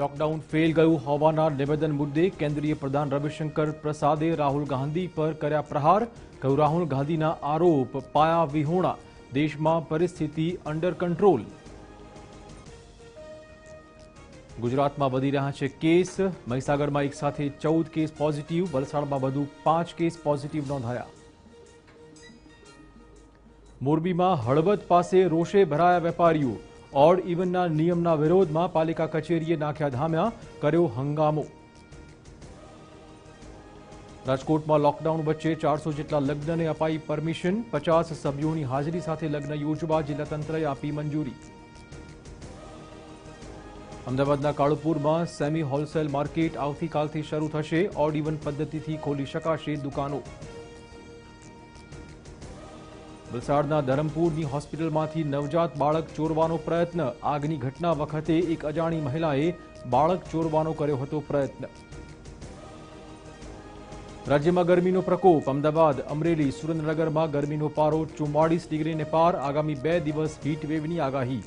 Lockdown fail ગયું હોવાના નિવેદન મુદ્દે કેન્દ્રીય પ્રધાન રવિશંકર પ્રસાદે રાહુલ ગાંધી પર કર્યા પ્રહાર, કહ્યું રાહુલ ગાંધીના આરોપ પાયા વિહોણા, દેશમાં પરિસ્થિતિ અંડર કંટ્રોલ। ગુજરાતમાં વધી રહ્યા છે કેસ, મહીસાગરમાં એક સાથે 14 કેસ પોઝિટિવ, વલસાડમાં વધુ 5 કેસ પોઝિટિવ નોંધાયા। મોરબીમાં હળવદ પાસે રોષે ભરાયા વેપારીઓ, ऑड इवनना नियमना विरोधमां पालिका कचेरीए नाख्या धाम्या, कर्यो हंगामो। राजकोटमां लॉकडाउन वच्चे 400 जेटला लग्नने अपाई परमिशन, 50 सभ्योनी हाजरी साथे लग्न योजवा जिल्ला तंत्रए आपी मंजूरी। अमदावादना काळुपुरमां सेमी होलसेल मार्केट आवतीकालथी शरू थशे, ऑड इवन पद्धतिथी खोली शकाशे दुकानो। वलसाड़ना धरमपुरनी होस्पिटलमांथी नवजात बाळक चोरवानो प्रयत्न, आगनी घटना वखते एक अजाणी महिलाए बाळक चोरवानो कर्यो हतो प्रयत्न। राज्यमां गरमीनो प्रकोप, अमदावाद अमरेली सुरेन्द्रनगरमां गरमीनो पारो 44 डिग्रीने पार, आगामी 2 दिवस हीटवेवनी आगाही।